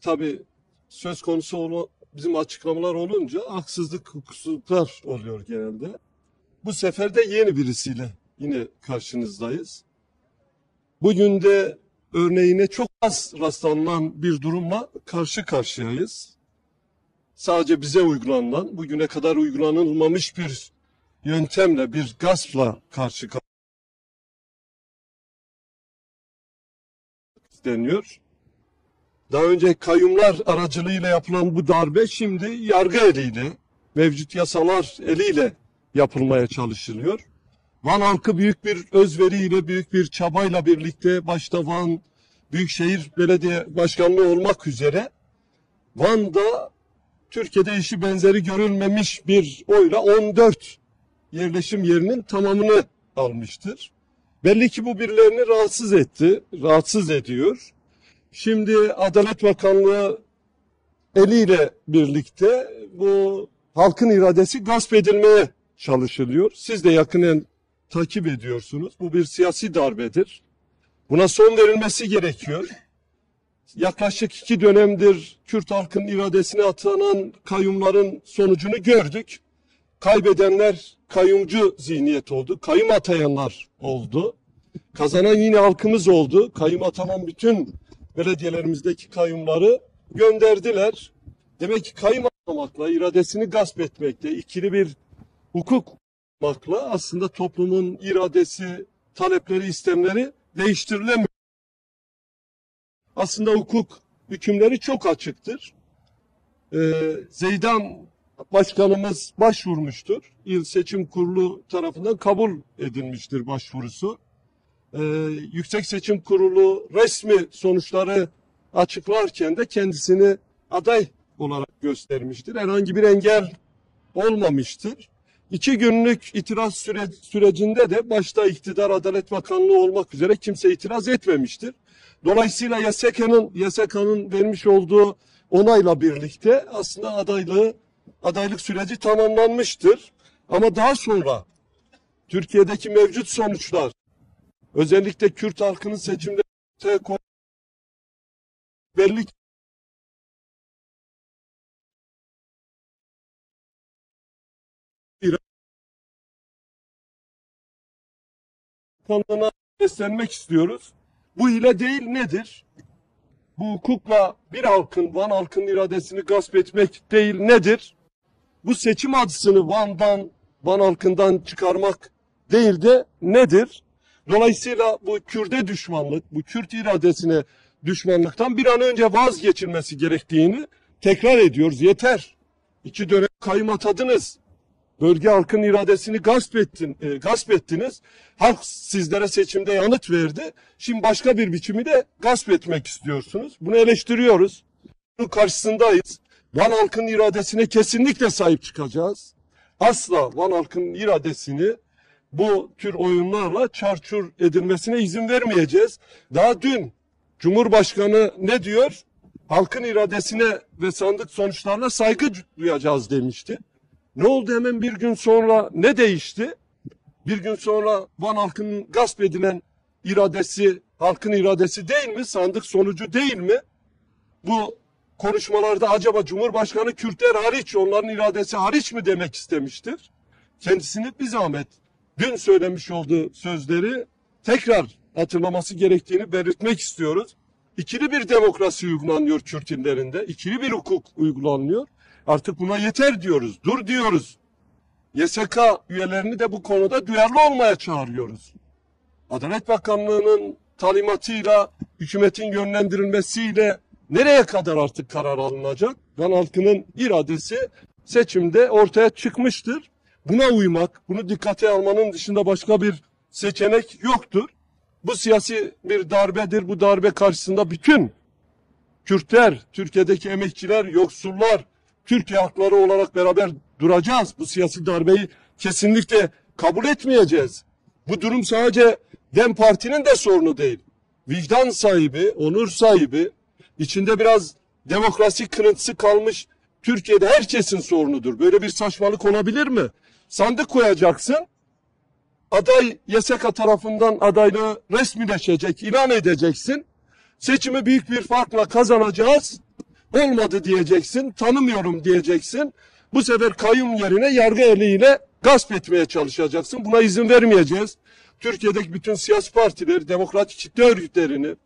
tabii söz konusu bizim açıklamalar olunca haksızlık, hukuksuzluklar oluyor genelde. Bu sefer de yeni birisiyle yine karşınızdayız. Bugün de örneğine çok az rastlanılan bir durumla karşı karşıyayız. Sadece bize uygulanan, bugüne kadar uygulanılmamış bir yöntemle, bir gaspla karşı deniyor. Daha önce kayyumlar aracılığıyla yapılan bu darbe şimdi yargı eliyle, mevcut yasalar eliyle yapılmaya çalışılıyor. Van halkı büyük bir özveriyle, büyük bir çabayla birlikte başta Van Büyükşehir Belediye Başkanlığı olmak üzere Van'da Türkiye'de eşi benzeri görülmemiş bir oyla 14 yerleşim yerinin tamamını almıştır. Belli ki bu birilerini rahatsız etti, rahatsız ediyor. Şimdi Adalet Bakanlığı eliyle birlikte bu halkın iradesi gasp edilmeye çalışılıyor. Siz de yakından takip ediyorsunuz. Bu bir siyasi darbedir. Buna son verilmesi gerekiyor. Yaklaşık 2 dönemdir Kürt halkının iradesine atanan kayyumların sonucunu gördük. Kaybedenler kayyumcu zihniyet oldu. Kayyum atayanlar oldu. Kazanan yine halkımız oldu. Kayyum atanan bütün belediyelerimizdeki kayyumları gönderdiler. Demek ki kayyum atmakla, iradesini gasp etmekle, ikili bir hukuk atmakla aslında toplumun iradesi, talepleri, istemleri değiştirilemiyor. Aslında hukuk hükümleri çok açıktır. Zeydan Başkanımız başvurmuştur. İl Seçim Kurulu tarafından kabul edilmiştir başvurusu. Yüksek Seçim Kurulu resmi sonuçları açıklarken de kendisini aday olarak göstermiştir. Herhangi bir engel olmamıştır. 2 günlük itiraz sürecinde de başta iktidar Adalet Bakanlığı olmak üzere kimse itiraz etmemiştir. Dolayısıyla YSK'nın vermiş olduğu onayla birlikte aslında adaylık süreci tamamlanmıştır. Ama daha sonra Türkiye'deki mevcut sonuçlar, özellikle Kürt halkının seçimde belli konularına seslenmek istiyoruz. Bu hile değil nedir? Bu hukukla bir halkın, Van halkının iradesini gasp etmek değil nedir? Bu seçim adısını Van halkından çıkarmak değil de nedir? Dolayısıyla bu Kürt'e düşmanlık, bu Kürt iradesine düşmanlıktan bir an önce vazgeçilmesi gerektiğini tekrar ediyoruz. Yeter. 2 dönem kayyum atadınız. Bölge halkının iradesini gasp ettiniz. Halk sizlere seçimde yanıt verdi. Şimdi başka bir biçimi de gasp etmek istiyorsunuz. Bunu eleştiriyoruz. Bunun karşısındayız. Van halkının iradesine kesinlikle sahip çıkacağız. Asla Van halkının iradesini bu tür oyunlarla çarçur edilmesine izin vermeyeceğiz. Daha dün Cumhurbaşkanı ne diyor? Halkın iradesine ve sandık sonuçlarına saygı duyacağız demişti. Ne oldu hemen bir gün sonra? Ne değişti? Bir gün sonra Van halkının gasp edilen iradesi, halkın iradesi değil mi? Sandık sonucu değil mi? Bu konuşmalarda acaba Cumhurbaşkanı Kürtler hariç, onların iradesi hariç mi demek istemiştir? Kendisini bir zahmet dün söylemiş olduğu sözleri tekrar hatırlaması gerektiğini belirtmek istiyoruz. İkili bir demokrasi uygulanıyor Kürt illerinde. İkili bir hukuk uygulanıyor. Artık buna yeter diyoruz, dur diyoruz. YSK üyelerini de bu konuda duyarlı olmaya çağırıyoruz. Adalet Bakanlığı'nın talimatıyla, hükümetin yönlendirilmesiyle nereye kadar artık karar alınacak? Van halkının iradesi seçimde ortaya çıkmıştır. Buna uymak, bunu dikkate almanın dışında başka bir seçenek yoktur. Bu siyasi bir darbedir. Bu darbe karşısında bütün Kürtler, Türkiye'deki emekçiler, yoksullar, Türkiye halkları olarak beraber duracağız. Bu siyasi darbeyi kesinlikle kabul etmeyeceğiz. Bu durum sadece DEM Parti'nin de sorunu değil. Vicdan sahibi, onur sahibi, İçinde biraz demokrasi kırıntısı kalmış Türkiye'de herkesin sorunudur. Böyle bir saçmalık olabilir mi? Sandık koyacaksın, aday YSK tarafından adaylığı resmileşecek, ilan edeceksin. Seçimi büyük bir farkla kazanacağız. olmadı diyeceksin, tanımıyorum diyeceksin. Bu sefer kayyum yerine yargı eliyle gasp etmeye çalışacaksın. Buna izin vermeyeceğiz. Türkiye'deki bütün siyasi partileri, demokratik kitle örgütlerini,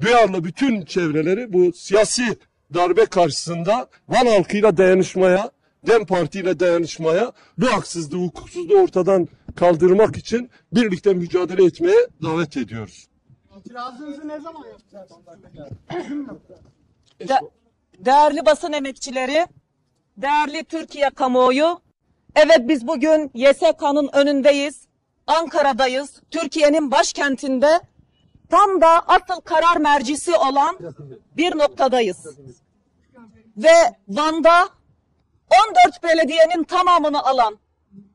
duyarlı bütün çevreleri bu siyasi darbe karşısında Van halkıyla dayanışmaya, DEM Parti ile dayanışmaya, bu haksızlığı, hukuksuzluğu ortadan kaldırmak için birlikte mücadele etmeye davet ediyoruz. İtirazınızı ne zaman yapacaksınız? Değerli basın emekçileri, değerli Türkiye kamuoyu, evet biz bugün YSK'nın önündeyiz, Ankara'dayız, Türkiye'nin başkentinde tam da asıl karar mercisi olan bir noktadayız. Ve Van'da 14 belediyenin tamamını alan,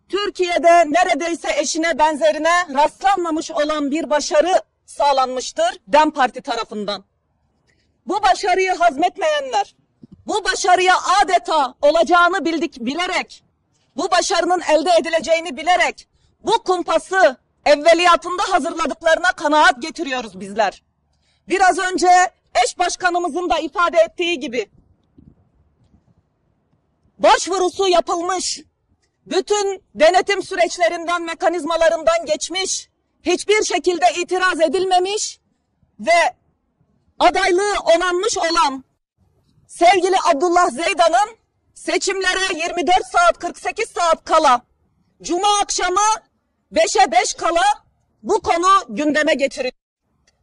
Türkiye'de neredeyse eşine benzerine rastlanmamış olan bir başarı sağlanmıştır DEM Parti tarafından. Bu başarıyı hazmetmeyenler, bu başarıya adeta olacağını bilerek, bu başarının elde edileceğini bilerek, bu kumpası evveliyatında hazırladıklarına kanaat getiriyoruz bizler. Biraz önce eş başkanımızın da ifade ettiği gibi, başvurusu yapılmış, bütün denetim süreçlerinden, mekanizmalarından geçmiş, hiçbir şekilde itiraz edilmemiş ve adaylığı onanmış olan sevgili Abdullah Zeydan'ın seçimlere 24 saat 48 saat kala, Cuma akşamı 5'e 5 kala bu konu gündeme getiriliyor.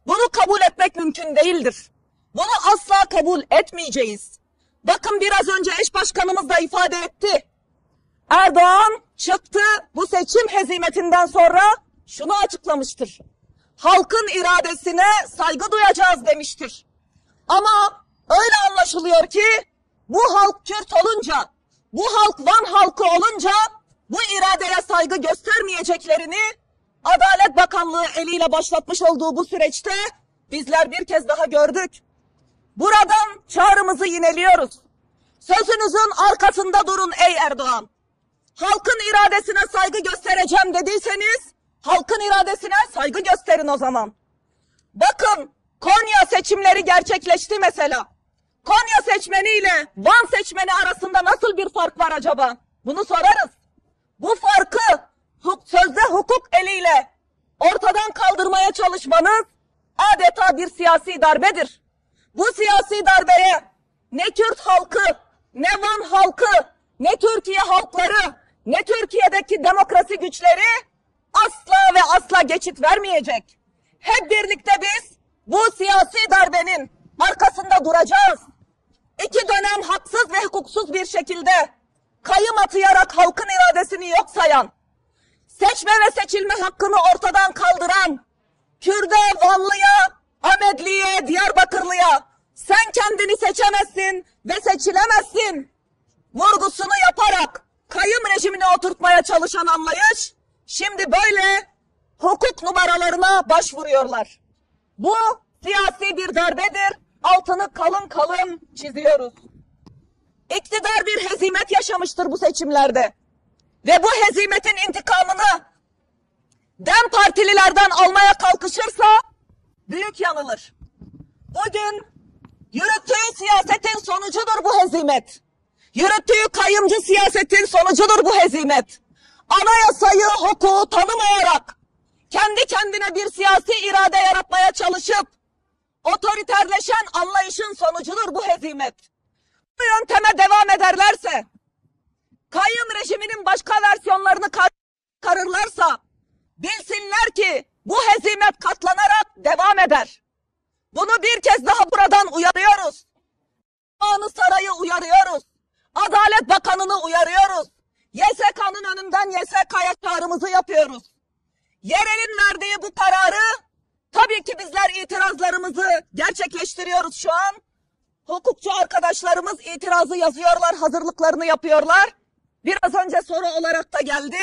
Bunu kabul etmek mümkün değildir. Bunu asla kabul etmeyeceğiz. Bakın biraz önce eş başkanımız da ifade etti. Erdoğan çıktı bu seçim hezimetinden sonra şunu açıklamıştır. Halkın iradesine saygı duyacağız demiştir. Ama öyle anlaşılıyor ki bu halk Kürt olunca, bu halk Van halkı olunca bu iradeye saygı göstermeyeceklerini Adalet Bakanlığı eliyle başlatmış olduğu bu süreçte bizler bir kez daha gördük. Buradan çağrımızı yineliyoruz. Sözünüzün arkasında durun ey Erdoğan. Halkın iradesine saygı göstereceğim dediyseniz halkın iradesine saygı gösterin o zaman. Bakın Konya seçimleri gerçekleşti mesela. Konya seçmeniyle Van seçmeni arasında nasıl bir fark var acaba? Bunu sorarız. Bu farkı sözde hukuk eliyle ortadan kaldırmaya çalışmanız adeta bir siyasi darbedir. Bu siyasi darbeye ne Kürt halkı, ne Van halkı, ne Türkiye halkları, ne Türkiye'deki demokrasi güçleri asla ve asla geçit vermeyecek. Hep birlikte biz bu siyasi darbenin arkasında duracağız. İki dönem haksız ve hukuksuz bir şekilde kayyum atayarak halkın iradesini yok sayan, seçme ve seçilme hakkını ortadan kaldıran, Kürt'e, Vanlı'ya, Ahmetli'ye, Diyarbakırlı'ya sen kendini seçemezsin ve seçilemezsin vurgusunu yaparak kayyum rejimini oturtmaya çalışan anlayış şimdi böyle hukuk numaralarına başvuruyorlar. Bu siyasi bir darbedir. Altını kalın kalın çiziyoruz. İktidar bir hezimet yaşamıştır bu seçimlerde. Ve bu hezimetin intikamını DEM partililerden almaya kalkışırsa büyük yanılır. Bugün yürüttüğü siyasetin sonucudur bu hezimet. Yürüttüğü kayyumcu siyasetin sonucudur bu hezimet. Anayasayı, hukuku tanımayarak kendi kendine bir siyasi irade yaratmaya çalışıp otoriterleşen anlayışın sonucudur bu hezimet. Bu yönteme devam ederlerse, kayyum rejiminin başka versiyonlarını kararlarsa bilsinler ki bu hezimet katlanarak devam eder. Bunu bir kez daha buradan uyarıyoruz. Anı Sarayı uyarıyoruz. Adalet Bakanı'nı uyarıyoruz. YSK'nın önünden YSK'ya çağrımızı yapıyoruz. Yerel'in verdiği bu kararı tabii ki bizler itirazlarımızı gerçekleştiriyoruz şu an. Hukukçu arkadaşlarımız itirazı yazıyorlar, hazırlıklarını yapıyorlar. Biraz önce soru olarak da geldi.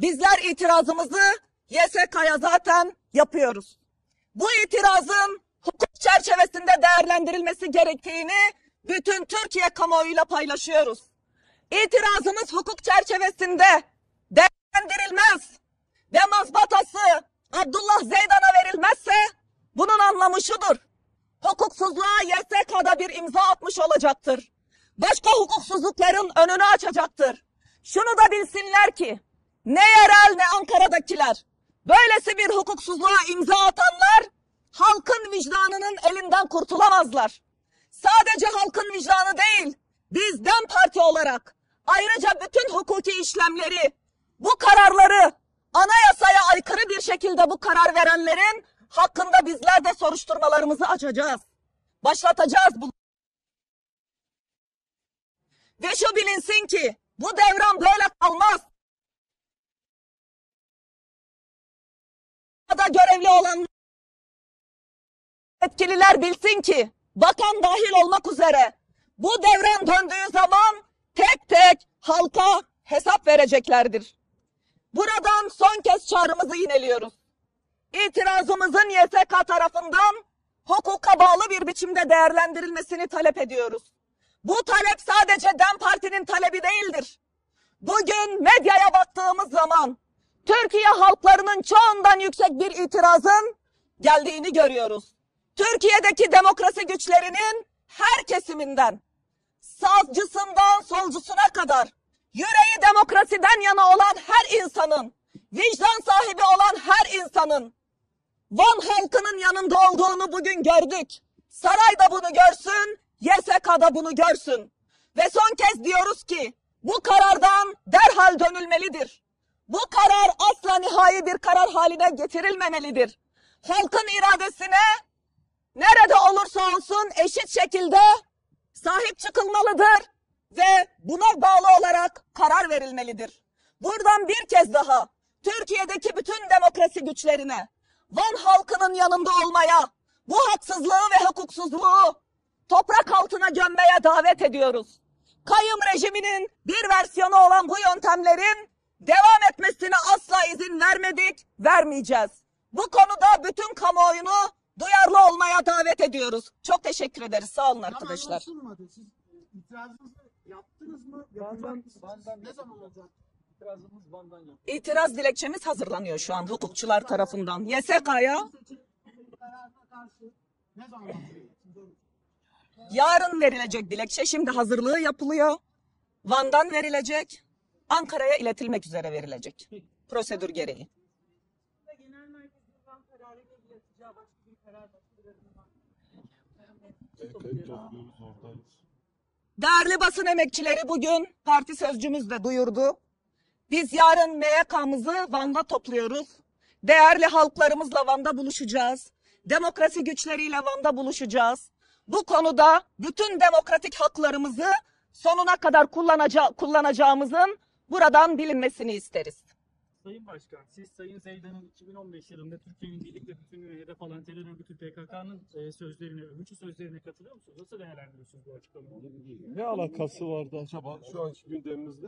Bizler itirazımızı YSK'ya zaten yapıyoruz. Bu itirazın hukuk çerçevesinde değerlendirilmesi gerektiğini bütün Türkiye kamuoyuyla paylaşıyoruz. İtirazımız hukuk çerçevesinde değerlendirilmez ve mazbatası Abdullah Zeydan'a verilmezse bunun anlamı şudur. hukuksuzluğa YSK'da bir imza atmış olacaktır. Başka hukuksuzlukların önünü açacaktır. Şunu da bilsinler ki ne yerel ne Ankara'dakiler, böylesi bir hukuksuzluğa imza atanlar halkın vicdanının elinden kurtulamazlar. Sadece halkın vicdanı değil, biz DEM Parti olarak ayrıca bütün hukuki işlemleri, bu kararları, anayasaya aykırı bir şekilde bu karar verenlerin hakkında bizler de soruşturmalarımızı açacağız. Başlatacağız bunu. Ve şu bilinsin ki bu devran böyle kalmaz. Da görevli olan yetkililer bilsin ki, bakan dahil olmak üzere, bu devran döndüğü zaman tek tek halka hesap vereceklerdir. Buradan son kez çağrımızı yineliyoruz. İtirazımızın YSK tarafından hukuka bağlı bir biçimde değerlendirilmesini talep ediyoruz. Bu talep sadece DEM Parti'nin talebi değildir. Bugün medyaya baktığımız zaman Türkiye halklarının çoğundan yüksek bir itirazın geldiğini görüyoruz. Türkiye'deki demokrasi güçlerinin her kesiminden, sağcısından solcusuna kadar, yüreği demokrasiden yana olan her insanın, vicdan sahibi olan her insanın Van halkının yanında olduğunu bugün gördük. Saray da bunu görsün, YSK da bunu görsün. Ve son kez diyoruz ki bu karardan derhal dönülmelidir. Bu karar asla nihai bir karar haline getirilmemelidir. Halkın iradesine nerede olursa olsun eşit şekilde sahip çıkılmalıdır ve buna bağlı olarak karar verilmelidir. Buradan bir kez daha Türkiye'deki bütün demokrasi güçlerine, Van halkının yanında olmaya, bu haksızlığı ve hukuksuzluğu toprak altına gömmeye davet ediyoruz. Kayım rejiminin bir versiyonu olan bu yöntemlerin devam etmesine asla izin vermedik, vermeyeceğiz. Bu konuda bütün kamuoyunu duyarlı olmaya davet ediyoruz. Çok teşekkür ederiz. Sağ olun arkadaşlar. Siz itirazınızı yaptınız mı? Van'dan ne zaman olacak? İtirazımız Van'dan yapıldı. İtiraz dilekçemiz hazırlanıyor şu an hukukçular tarafından. YSK'ya yarın verilecek dilekçe. Şimdi hazırlığı yapılıyor. Van'dan verilecek. Ankara'ya iletilmek üzere verilecek. Prosedür gereği. Değerli basın emekçileri, bugün parti sözcümüz de duyurdu. Biz yarın MYK'mızı Van'da topluyoruz. Değerli halklarımızla Van'da buluşacağız. Demokrasi güçleriyle Van'da buluşacağız. Bu konuda bütün demokratik haklarımızı sonuna kadar kullanacağımızın buradan bilinmesini isteriz. Sayın Başkan, siz Sayın Zeydan'ın 2015 yılında Türkiye'nin birlik ve bütünlüğüne hedef alan terör örgütü PKK'nın sözlerine, övücü sözlerine katılıyor musunuz? Nasıl değerlendiriyorsunuz bu açıklamayı? Ne alakası vardı acaba şu anki gündeminizde?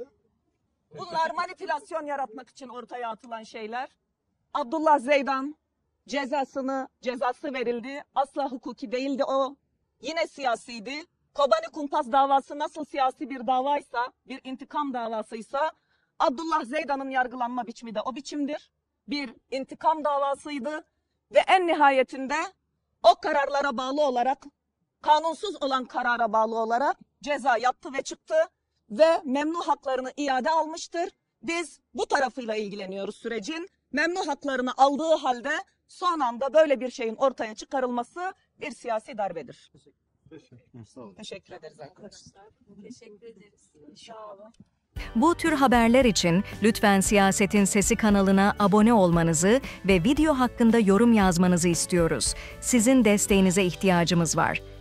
Bunlar manipülasyon yaratmak için ortaya atılan şeyler. Abdullah Zeydan cezası verildi. Asla hukuki değildi o. Yine siyasiydi. Kobani Kumpas davası nasıl siyasi bir davaysa, bir intikam davasıysa, Abdullah Zeydan'ın yargılanma biçimi de o biçimdir. Bir intikam davasıydı ve en nihayetinde o kararlara bağlı olarak, kanunsuz olan karara bağlı olarak ceza yattı ve çıktı ve memnu haklarını iade almıştır. Biz bu tarafıyla ilgileniyoruz sürecin. Memnu haklarını aldığı halde son anda böyle bir şeyin ortaya çıkarılması bir siyasi darbedir. Teşekkür ederiz arkadaşlar. Teşekkür ederiz. İnşallah. Bu tür haberler için lütfen Siyasetin Sesi kanalına abone olmanızı ve video hakkında yorum yazmanızı istiyoruz. Sizin desteğinize ihtiyacımız var.